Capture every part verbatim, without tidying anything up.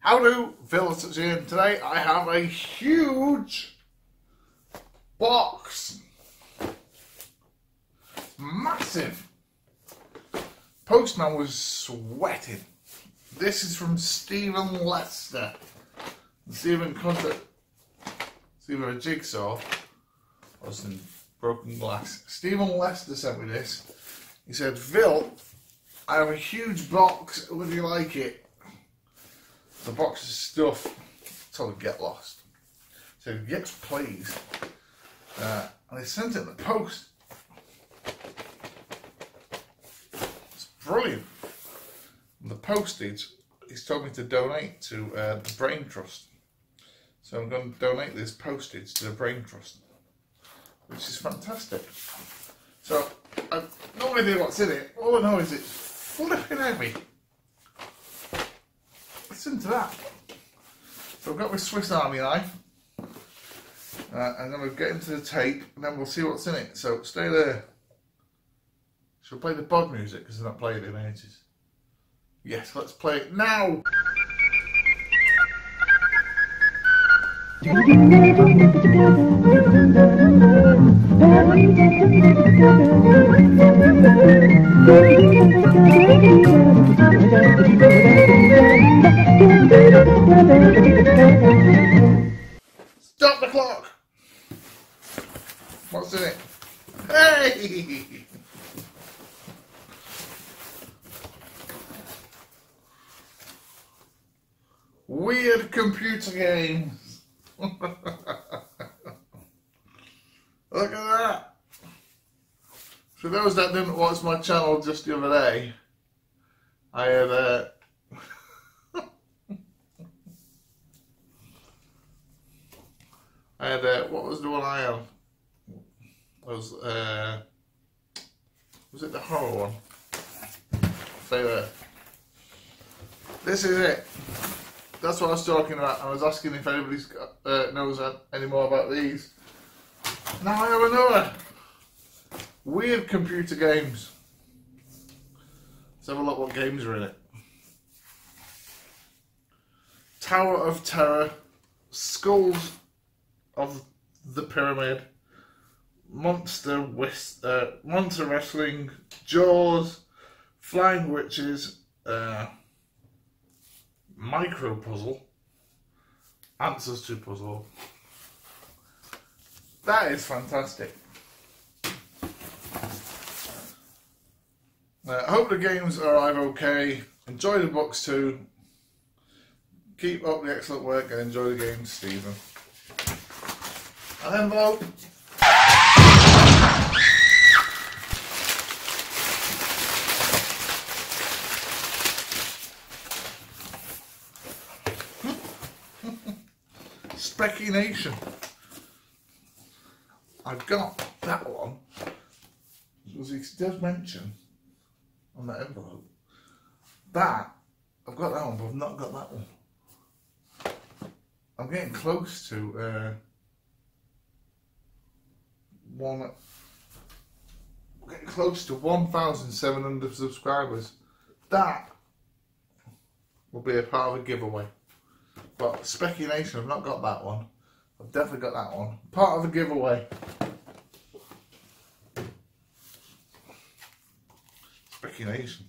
How do Villordsutch here? Today I have a huge box, massive. Postman was sweating. This is from Steven Leicester. Steven contact. Steven a jigsaw or some broken glass. Steven Leicester sent me this. He said, "Vil, I have a huge box. Would you like it?" The box of stuff, sort of get lost. So yes, please. Uh, and they sent it in the post. It's brilliant. And the postage, he's told me to donate to uh, the Brain Trust. So I'm going to donate this postage to the Brain Trust, which is fantastic. So I normally do what's in it. All I know is it's flipping heavy. Listen to that. So I've got my Swiss Army knife, uh, and then we'll get into the tape, and then we'll see what's in it. So stay there. Shall we play the bod music, because I've not played it in ages? Yes, let's play it now. Stop the clock! What's in it? Hey! Weird computer games. Look at that. For those that didn't watch my channel just the other day, I had uh, I had uh, what was the one I had? Was uh, was it the horror one? Stay there. This is it. That's what I was talking about. I was asking if anybody uh, knows any more about these. Now I have another. Weird computer games. Let's have a look what games are in it. Tower of Terror, Skulls of the Pyramid, Monster Whist uh, Monster Wrestling, Jaws, Flying Witches, uh, Micro Puzzle, Answers to Puzzle. That is fantastic. Uh, I hope the games arrive okay. Enjoy the box too. Keep up the excellent work and enjoy the games, Stephen. An envelope. Speccy Nation. I've got that one. As he does mention on that envelope, that I've got that one, but I've not got that one. I'm getting close to uh, one. I'm getting close to one thousand seven hundred subscribers. That will be a part of a giveaway. But Speccy Nation, I've not got that one. I've definitely got that one. Part of a giveaway. Speccy Nation.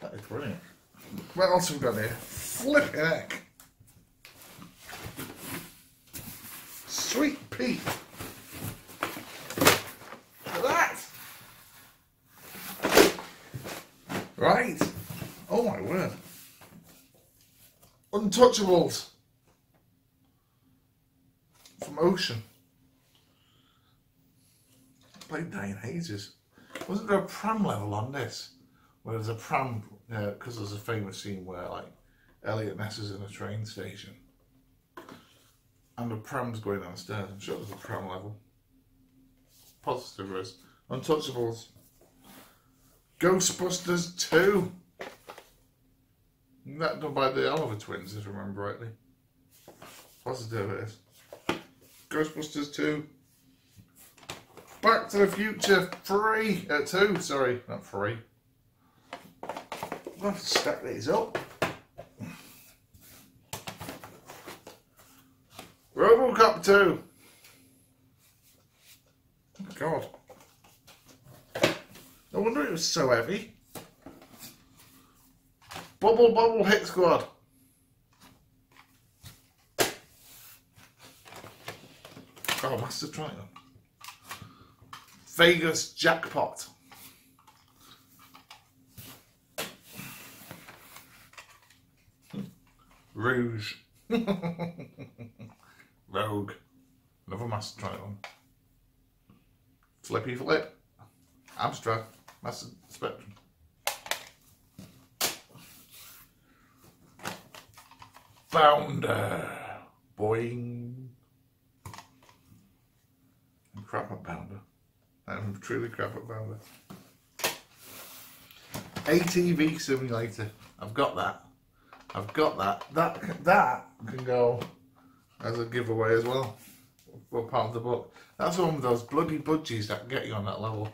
That is brilliant. What else have we got here? Flippin' heck. Sweet Pete. Look at that. Right. Oh my word. Untouchables from Ocean. I played that in ages. Wasn't there a pram level on this? Where there's a pram, because uh, there's a famous scene where like Elliot Ness is in a train station and the pram's going downstairs. I'm sure there's a pram level. Positive is Untouchables. Ghostbusters Two. That done by the Oliver Twins, if I remember rightly. Positive it is. Ghostbusters Two. Back to the Future Three. Uh, two, sorry, not three. I'll stack these up. RoboCop two. God. No wonder it was so heavy. Bubble Bubble Hit Squad. Oh, Master Triton. Vegas Jackpot. Rouge. Rogue. Another Master Triton. Flippy Flip. Amstrad. Master Spectrum. Bounder. Boing. I'm crap at Bounder. I'm truly crap at Bounder. A T V simulator. I've got that. I've got that. That that can go as a giveaway as well. For part of the book. That's one of those bloody budgies that get you on that level.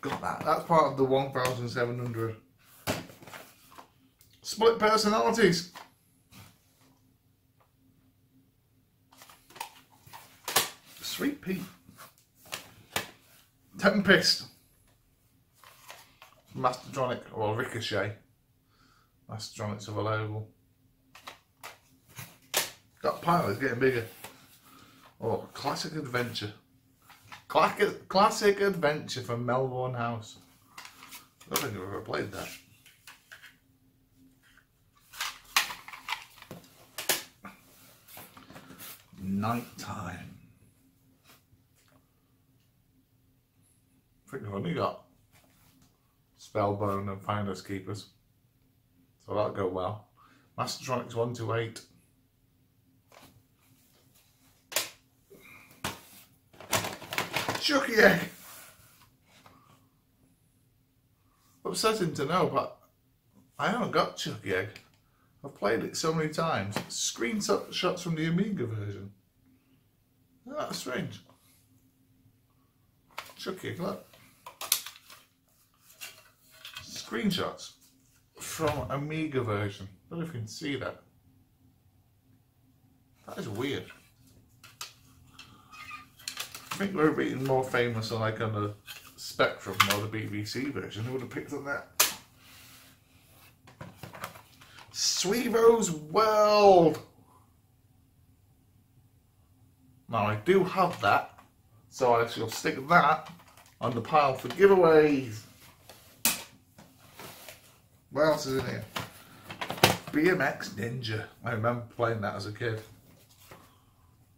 Got that. That's part of the one thousand seven hundred. Split personalities. Sweet Pete. Tempest. Mastertronic, or Ricochet. Mastertronics are available. That pile is getting bigger. Oh, Classic Adventure. Classic, classic Adventure from Melbourne House. I don't think I've ever played that. Nighttime. I think I've only got Spellbone and Finders Keepers. So that'll go well. Mastertronics one to eight. Chuckie Egg! Upsetting to know, but I haven't got Chuckie Egg. I've played it so many times. Screenshots from the Amiga version. Oh, that's strange. Chuckie Egg, look. Screenshots from Amiga version. I don't know if you can see that. That is weird. I think we're being more famous on like on the Spectrum or the B B C version. Who would have picked up that? Sweevo's World. Now I do have that, so I shall stick that on the pile for giveaways. What else is in here? B M X Ninja. I remember playing that as a kid.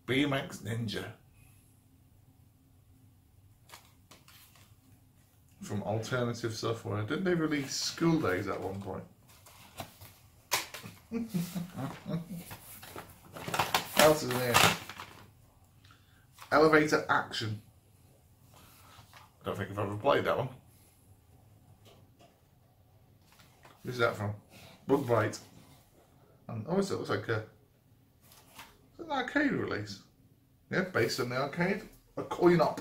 B M X Ninja. From Alternative Software. Didn't they release School Days at one point? What else is in here? Elevator Action. I don't think I've ever played that one. Who's that from? Bug Bite. And oh, it looks like a, it's an arcade release. Yeah, based on the arcade. A coin-op.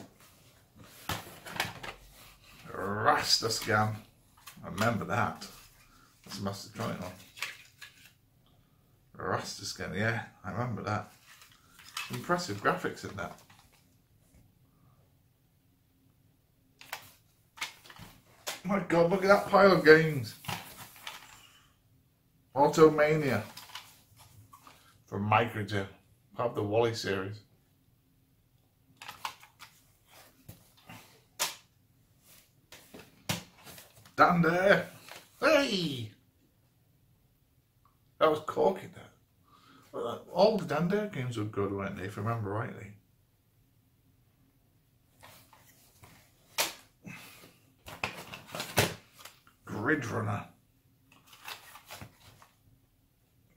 Raster Scan. I remember that. That's a Master Triton. Raster Scan, yeah, I remember that. Impressive graphics in that. Oh my god, look at that pile of games. Automania from Microgen. Part of the Wally series. Down there. Hey! That was corking there. All the Dandare games were good, weren't they, if I remember rightly? Grid Runner.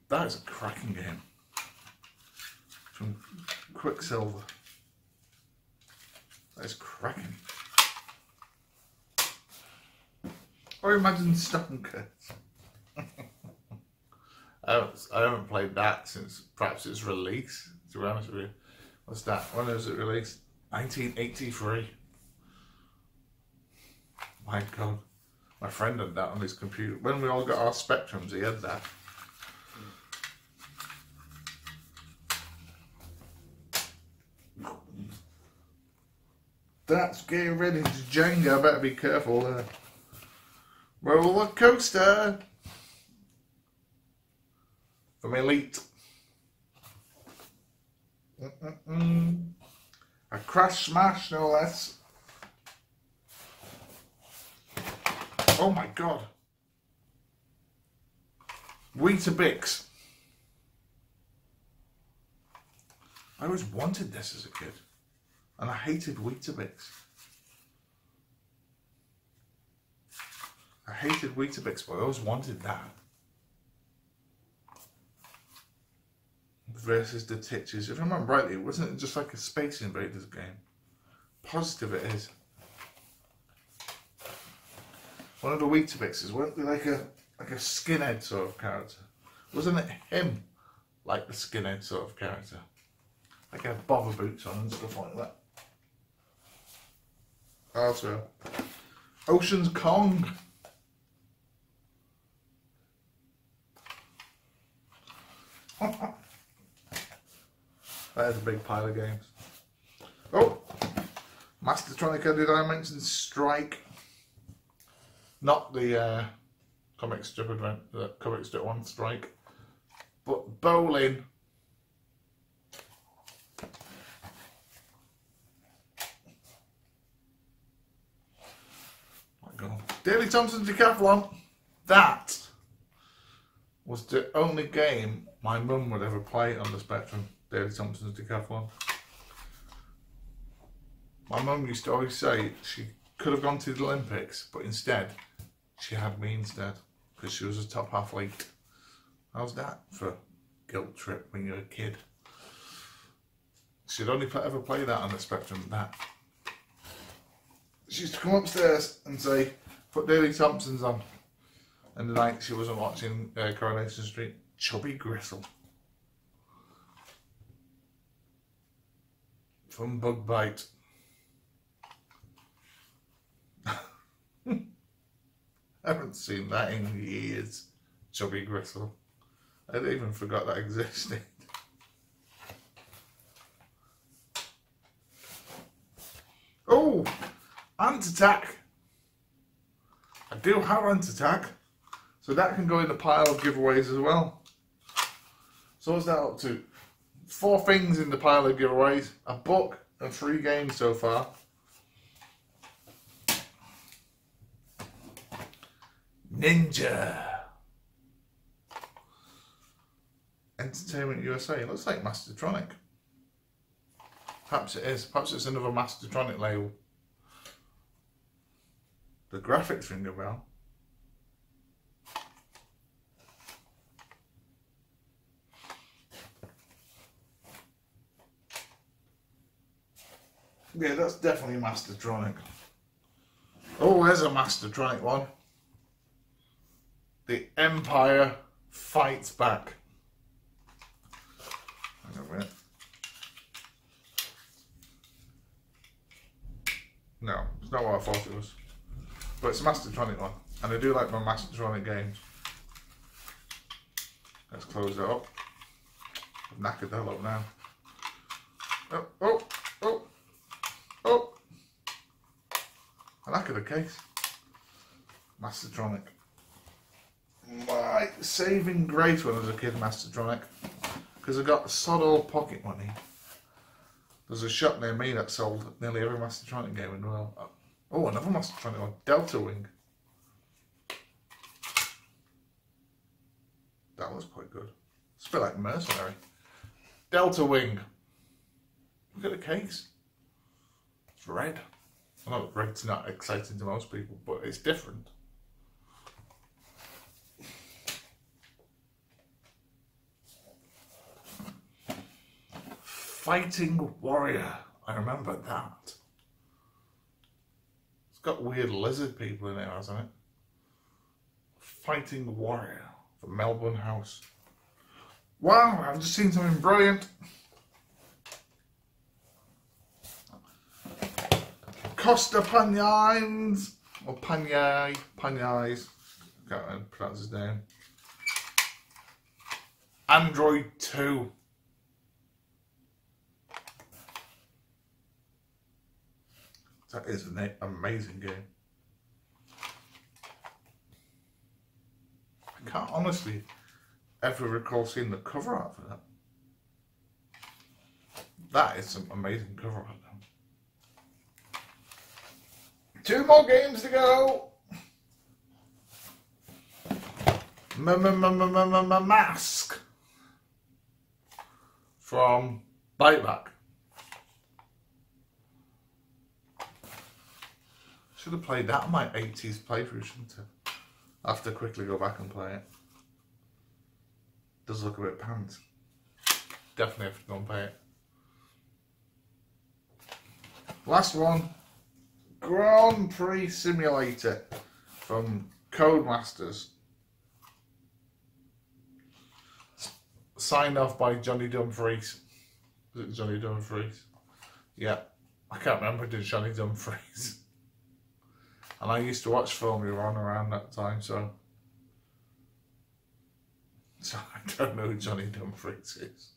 That is a cracking game. From Quicksilver. That is cracking. Or Imagine Stonker. I haven't played that since perhaps its release, to be honest with you. What's that? When was it released? nineteen eighty-three. My god. My friend had that on his computer. When we all got our Spectrums, he had that. That's getting ready to Jenga. I better be careful there. Roller coaster from Elite. Mm-mm-mm. A crash smash, no less. Oh my god. Weetabix. I always wanted this as a kid. And I hated Weetabix. I hated Weetabix, but I always wanted that. Versus the Titches. If I remember rightly, wasn't it just like a Space Invaders game? Positive it is. One of the Weetabixes, weren't they like a like a skinhead sort of character? Wasn't it him like the skinhead sort of character? Like a bobber boots on and stuff like that. Also, Ocean's Kong. That is a big pile of games. Oh, Mastertronic, did I mention Strike? Not the uh, comic strip event, the comic strip one, Strike, but bowling. My God, Daley Thompson's Decathlon. That was the only game my mum would ever play on the Spectrum. Daley Thompson's Decathlon. My mum used to always say she could have gone to the Olympics, but instead. She had me instead, because she was a top athlete. How's that for a guilt trip when you're a kid? She'd only ever play that on the Spectrum, that. She used to come upstairs and say, put Daley Thompson's on. And the night she wasn't watching uh, Coronation Street, Chubby Gristle. From Bug Bite. I haven't seen that in years. Chubby Gristle. I even forgot that existed. Oh! Ant Attack! I do have Ant Attack. So that can go in the pile of giveaways as well. So what's that up to? Four things in the pile of giveaways. A book and three games so far. Ninja. Entertainment U S A. It looks like Mastertronic. Perhaps it is. Perhaps it's another Mastertronic label. The graphics ring a bell. Yeah, that's definitely Mastertronic. Oh, there's a Mastertronic one. The Empire Fights Back. Hang on a minute. No, it's not what I thought it was. But it's a Mastertronic one. And I do like my Mastertronic games. Let's close that up. I'm knackered that up now. Oh, oh, oh, oh. I knackered the case. Mastertronic. My saving grace when I was a kid, Mastertronic, because I got sod all pocket money. There's a shop near me that sold nearly every Mastertronic game in the world. Oh, another Mastertronic one, Delta Wing. That was quite good. It's a bit like Mercenary. Delta Wing. Look at the case. It's red. I know red's not exciting to most people, but it's different. Fighting Warrior. I remember that. It's got weird lizard people in it, hasn't it? Fighting Warrior from Melbourne House. Wow, I've just seen something brilliant. Costa Panyans or Panier, Panier's, I can't pronounce his name. Android two. That is an amazing game. I can't honestly ever recall seeing the cover art for that. That is some amazing cover art. Two more games to go. M-m-m-m-m-m-mask from Biteback. Should have played that on my eighties playthrough, shouldn't I? I have to quickly go back and play it. Does look a bit pants. Definitely have to go and play it. Last one. Grand Prix Simulator from Codemasters. Signed off by Johnny Dumfries. Is it Johnny Dumfries? Yeah. I can't remember, did Johnny Dumfries. And I used to watch Formula One around that time, so so I don't know who Johnny Dumfries is.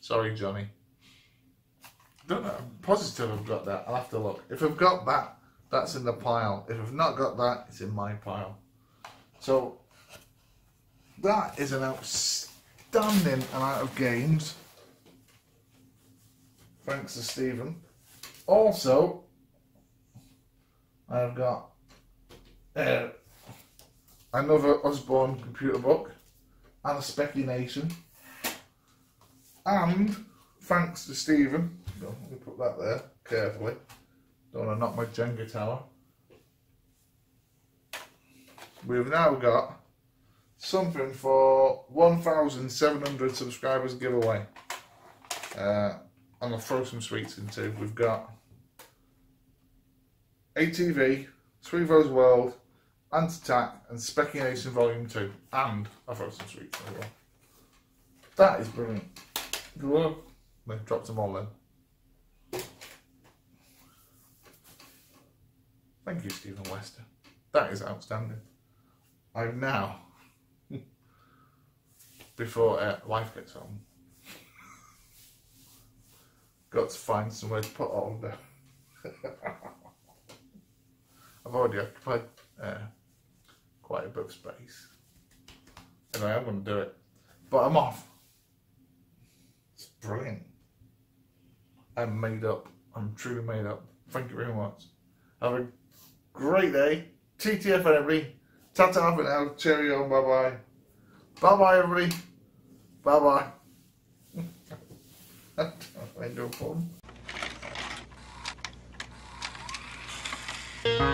Sorry, Johnny. I don't know. I'm positive I've got that. I'll have to look. If I've got that, that's in the pile. If I've not got that, it's in my pile. So that is an outstanding amount of games. Thanks to Stephen. Also, I've got Uh, another Osborne computer book and a Speccy Nation, and thanks to Stephen, let me put that there carefully, don't want to knock my Jenga tower. We've now got something for one thousand seven hundred subscribers giveaway. Uh, I'm going to throw some sweets into. We've got A T V, Sweevo's World, Ant Attack, and Speccy Nation Volume two. And I've got some sweets as well. That is brilliant. Good work. They dropped them all in. Thank you, Steven Leicester. That is outstanding. I've now, before uh, life gets on, got to find somewhere to put all of that. I've already occupied uh, quite a bit of space. Anyway, I'm going to do it. But I'm off. It's brilliant. I'm made up. I'm truly made up. Thank you very much. Have a great day. T T F everybody. Ta-ta for now. Cheerio and bye-bye. Bye-bye everybody. Bye-bye. Ain't no problem.